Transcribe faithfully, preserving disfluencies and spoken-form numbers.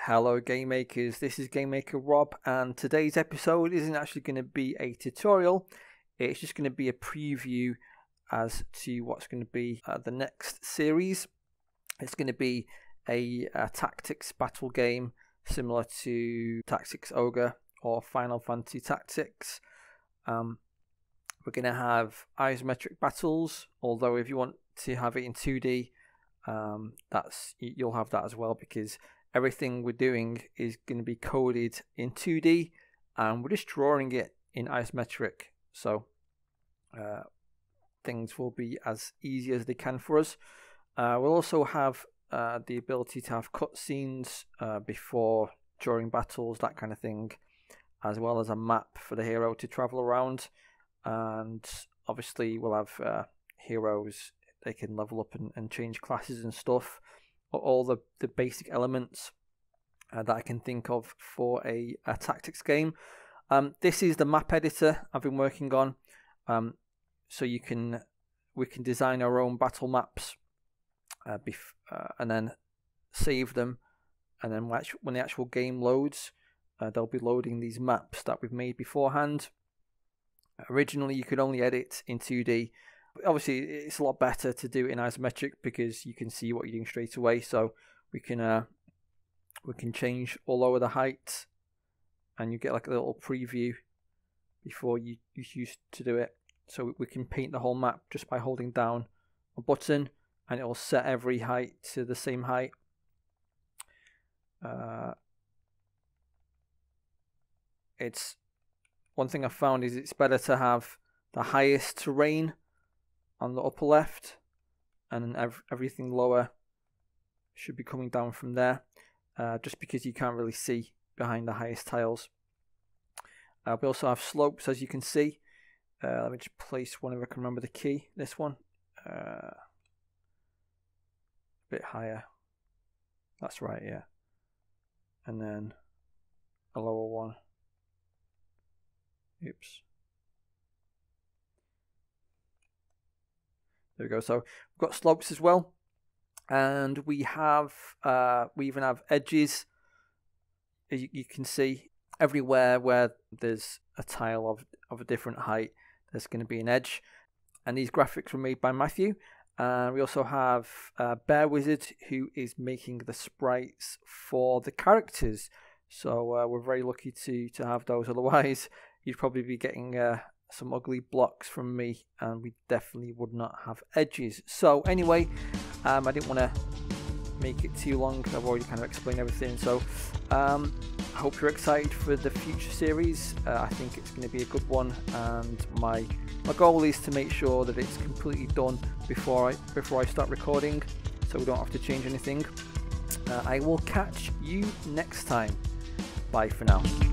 Hello game makers, this is game maker Rob, and today's episode isn't actually going to be a tutorial. It's just going to be a preview as to what's going to be uh, the next series. It's going to be a, a tactics battle game similar to Tactics Ogre or Final Fantasy Tactics. Um, we're going to have isometric battles, although if you want to have it in two D, um, that's you'll have that as well, because everything we're doing is going to be coded in two D and we're just drawing it in isometric, so uh, things will be as easy as they can for us. Uh, we'll also have uh, the ability to have cutscenes uh, before, during battles, that kind of thing, as well as a map for the hero to travel around. And obviously we'll have uh, heroes, they can level up and, and change classes and stuff. All the, the basic elements uh, that I can think of for a, a tactics game. Um, this is the map editor I've been working on, um, so you can we can design our own battle maps uh, bef uh, and then save them, and then when the actual game loads, uh, they'll be loading these maps that we've made beforehand. Originally you could only edit in two D. Obviously it's a lot better to do it in isometric because you can see what you're doing straight away, so we can uh, we can change all over the height and you get like a little preview before you, you used to do it. So we can paint the whole map just by holding down a button and it will set every height to the same height. Uh, it's one thing I found is it's better to have the highest terrain on the upper left, and ev everything lower should be coming down from there, uh, just because you can't really see behind the highest tiles. Uh, we also have slopes, as you can see. Uh, let me just place one if I can remember the key. This one, uh, a bit higher. That's right, yeah. And then a lower one. Oops. There we go. So we've got slopes as well, and we have uh, we even have edges. As you, you can see, everywhere where there's a tile of of a different height, there's going to be an edge. And these graphics were made by Matthew. Uh, we also have uh, Bear Wizard, who is making the sprites for the characters. So uh, we're very lucky to to have those. Otherwise, you'd probably be getting Uh, some ugly blocks from me, and we definitely would not have edges. So anyway, um, I didn't want to make it too long because I've already kind of explained everything, so um, I hope you're excited for the future series. uh, I think it's going to be a good one, and my my goal is to make sure that it's completely done before I before I start recording, so we don't have to change anything. uh, I will catch you next time. Bye for now.